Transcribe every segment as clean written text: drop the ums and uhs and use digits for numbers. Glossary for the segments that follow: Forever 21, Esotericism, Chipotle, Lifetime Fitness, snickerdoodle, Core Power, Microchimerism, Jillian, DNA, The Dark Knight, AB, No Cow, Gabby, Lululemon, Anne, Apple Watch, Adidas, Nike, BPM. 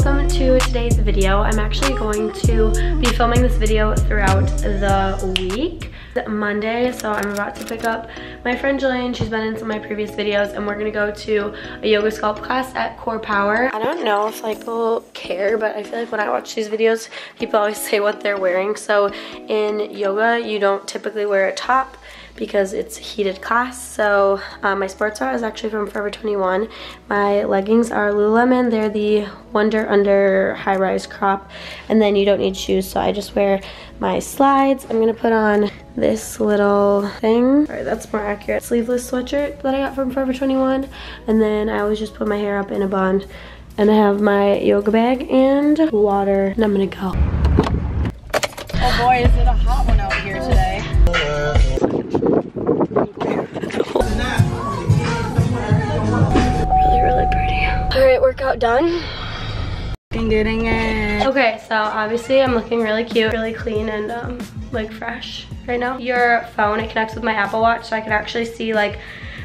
welcome to today's video. I'm actually going to be filming this video throughout the week. It's Monday, so I'm about to pick up my friend Jillian. She's been in some of my previous videos, and we're gonna go to a yoga sculpt class at Core Power. I don't know if like people care, but I feel like when I watch these videos, people always say what they're wearing. So in yoga, you don't typically wear a top because it's a heated class. So my sports bra is actually from Forever 21. My leggings are Lululemon. They're the Wonder Under high-rise crop, and then you don't need shoes, so I just wear my slides. I'm gonna put on this little thing. Sorry, that's more accurate. Sleeveless sweatshirt that I got from Forever 21, and then I always just put my hair up in a bun, and I have my yoga bag and water, and I'm gonna go. Oh boy, is it a hot one out here today. Really pretty. All right, workout done. I'm getting it. Okay, so obviously I'm looking really cute, really clean, and like fresh right now. Your phone, it connects with my Apple Watch, so I can actually see like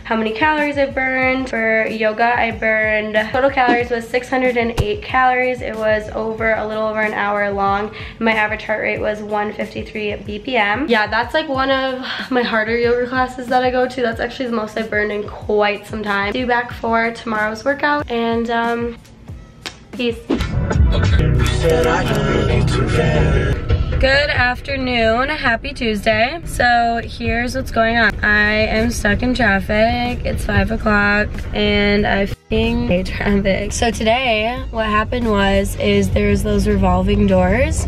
how many calories I've burned. For yoga, I burned, total calories was 608 calories. It was over a little over an hour long. My average heart rate was 153 BPM. Yeah, that's like one of my harder yoga classes that I go to. That's actually the most I've burned in quite some time. Due back for tomorrow's workout, and peace. Good afternoon, happy Tuesday. So here's what's going on. I am stuck in traffic. It's 5 o'clock and I f***ing hate traffic. So today what happened was there's those revolving doors,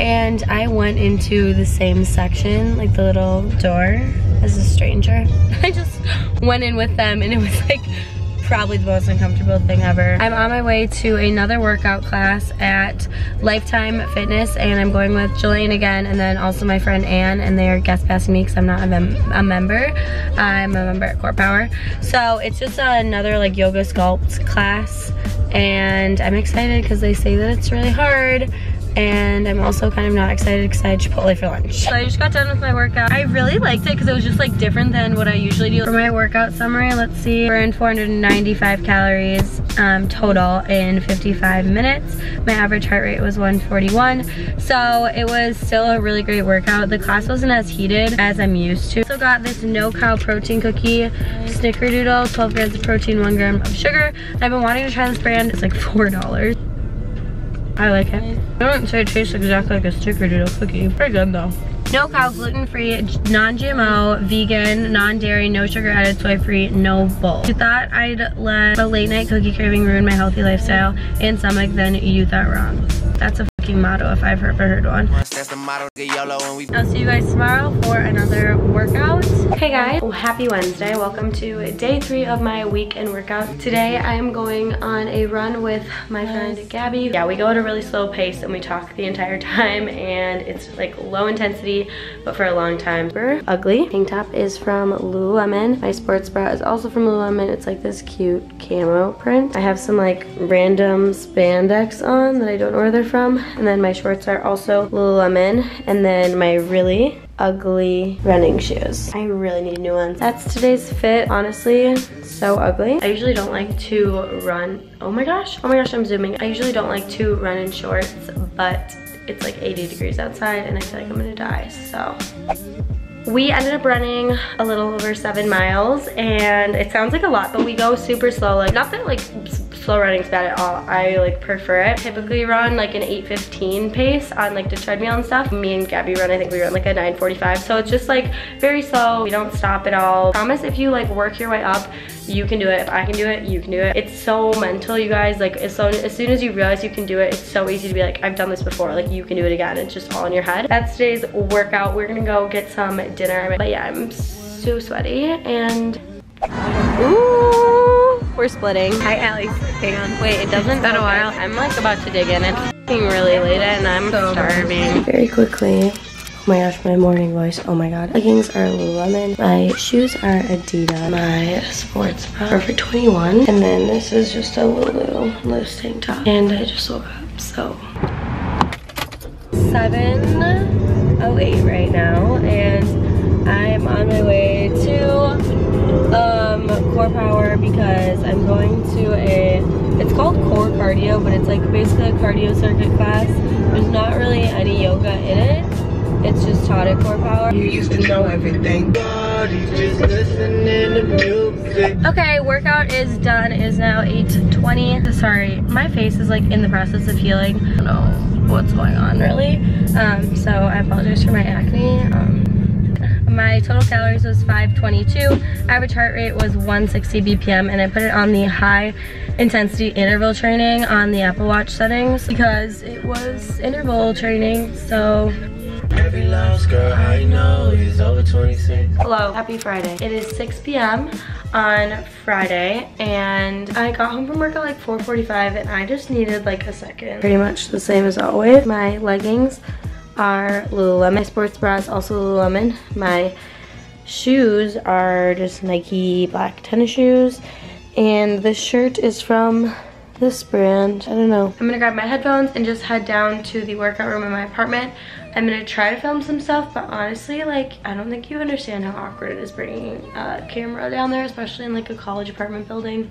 and I went into the same section, like the little door, as a stranger. I just went in with them, and it was like probably the most uncomfortable thing ever. I'm on my way to another workout class at Lifetime Fitness, and I'm going with Jillian again, and then also my friend Anne, and they are guest passing me because I'm not a member. I'm a member at Core Power. So it's just another like yoga sculpt class, and I'm excited because they say that it's really hard. And I'm also kind of not excited because I had Chipotle for lunch. So I just got done with my workout. I really liked it because it was just like different than what I usually do. For my workout summary, let's see. Burned 495 calories total in 55 minutes. My average heart rate was 141. So it was still a really great workout. The class wasn't as heated as I'm used to. Also got this No Cow protein cookie, snickerdoodle, 12 grams of protein, 1 gram of sugar. I've been wanting to try this brand. It's like $4. I like it. I wouldn't say it tastes exactly like a snickerdoodle cookie. Pretty good though. No cow, gluten-free, non-GMO, vegan, non-dairy, no sugar added, soy-free, no bulk. You thought I'd let a late-night cookie craving ruin my healthy lifestyle and stomach, then you thought wrong. That's a fucking motto if I've ever heard one. I'll see you guys tomorrow for another workout. Hey guys, happy Wednesday. Welcome to day 3 of my weekend workout. Today I am going on a run with my friend Gabby. Yeah, we go at a really slow pace and we talk the entire time, and it's like low intensity, but for a long time. Super ugly. Tank top is from Lululemon. My sports bra is also from Lululemon. It's like this cute camo print. I have some like random spandex on that I don't know where they're from. And then my shorts are also Lululemon. And then my really ugly running shoes. I really need new ones. That's today's fit. Honestly, so ugly. I usually don't like to run. Oh my gosh, I'm zooming. I usually don't like to run in shorts, but it's like 80 degrees outside and I feel like I'm gonna die, so. We ended up running a little over 7 miles, and it sounds like a lot, but we go super slow. Like, not that like slow running's bad at all. I like prefer it. Typically run like an 8:15 pace on like the treadmill and stuff. Me and Gabby run, I think we run like a 9:45. So it's just like very slow. We don't stop at all. I promise if you like work your way up, you can do it. If I can do it, you can do it. It's so mental, you guys. Like as soon as you realize you can do it, it's so easy to be like, I've done this before. Like you can do it again. It's just all in your head. That's today's workout. We're gonna go get some dinner. But yeah, I'm so sweaty and ooh, we're splitting. Hi, Allie. Hang on. Wait, it doesn't. It's been a while. I'm like about to dig in. It's really late and I'm so starving. Very quickly. Oh my gosh, my morning voice. Oh my god. Leggings are Lululemon. My shoes are Adidas. My sports bra are for 21. And then this is just a Lulu loose tank top. And I just woke up, so 7:08 right now, and I'm on my way to Core Power because I'm going to it's called Core Power. cardio, but it's like basically a cardio circuit class. There's not really any yoga in it. It's just taught at Core Power. You used to know everything. Just listening to music. Okay, workout is done. It is now 8:20. Sorry, my face is like in the process of healing. I don't know what's going on really. So I apologize for my acne. My total calories was 522, average heart rate was 160 BPM, and I put it on the high intensity interval training on the Apple Watch settings because it was interval training, so. Every last girl I know is over 26. Hello, happy Friday. It is 6 p.m. on Friday, and I got home from work at like 4:45, and I just needed like a second. Pretty much the same as always. My leggings are Lululemon. My sports bra is also Lululemon. My shoes are just Nike black tennis shoes, and this shirt is from this brand. I don't know. I'm gonna grab my headphones and just head down to the workout room in my apartment. I'm gonna try to film some stuff, but honestly, like, I don't think you understand how awkward it is bringing a camera down there, especially in like a college apartment building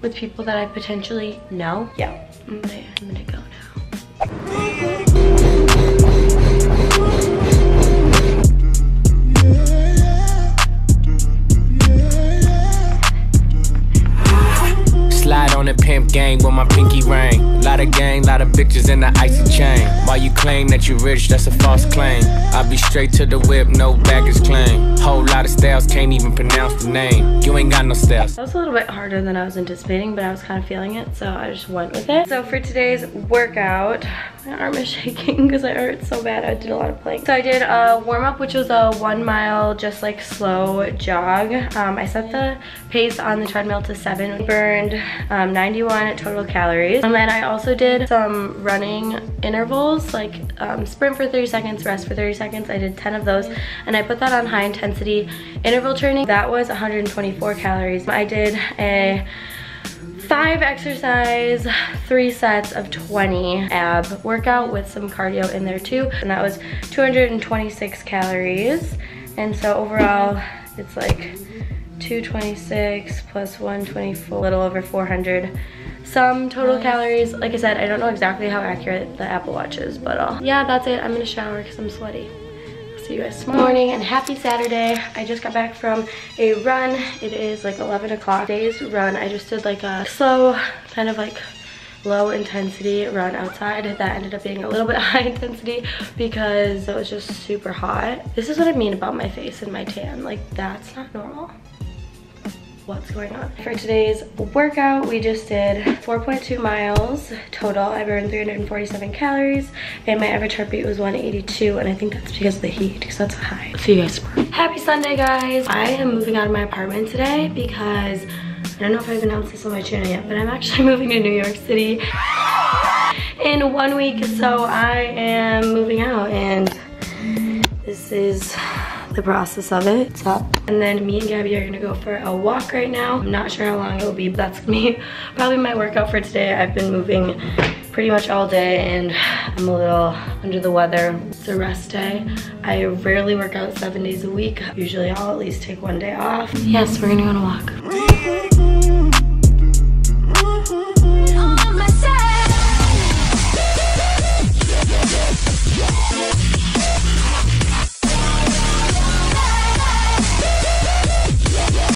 with people that I potentially know. Yeah, I'm gonna go now. Slide on the pimp game with my pinky ring. Lot of gang, lot of bitches in the icy chain. While you claim that you rich, that's a false claim. I be straight to the whip, no baggage claim. Whole lot of styles, can't even pronounce the name. You ain't got no styles. That was a little bit harder than I was anticipating, but I was kind of feeling it, so I just went with it. So for today's workout, my arm is shaking because I hurt so bad. I did a lot of planks. So I did a warm up, which was a 1 mile, just like slow jog. I set the pace on the treadmill to 7. Burned 91 total calories. And then I also did some running intervals, like sprint for 30 seconds, rest for 30 seconds. I did 10 of those, and I put that on high intensity interval training. That was 124 calories. I did a 5 exercise, 3 sets of 20 ab workout with some cardio in there too. And that was 226 calories. And so overall, it's like 226 plus 124, a little over 400 some total calories. Like I said, I don't know exactly how accurate the Apple Watch is, but yeah, that's it. I'm gonna shower because I'm sweaty. See you guys tomorrow morning, and happy Saturday. I just got back from a run. It is like 11 o'clock. Today's run, I just did like a slow, kind of like low intensity run outside. That ended up being a little bit high intensity because it was just super hot. This is what I mean about my face and my tan. Like, that's not normal. What's going on? For today's workout, we just did 4.2 miles total. I burned 347 calories, and my average heartbeat was 182, and I think that's because of the heat, because that's high. See you guys tomorrow. Happy Sunday, guys. I am moving out of my apartment today because, I don't know if I've announced this on my channel yet, but I'm actually moving to New York City in 1 week, so I am moving out, and this is the process of it. It's up. And then me and Gabby are gonna go for a walk right now. I'm not sure how long it'll be, but that's me. Probably my workout for today. I've been moving pretty much all day, and I'm a little under the weather. It's a rest day. I rarely work out 7 days a week. Usually I'll at least take 1 day off. Yes, we're gonna go on a walk.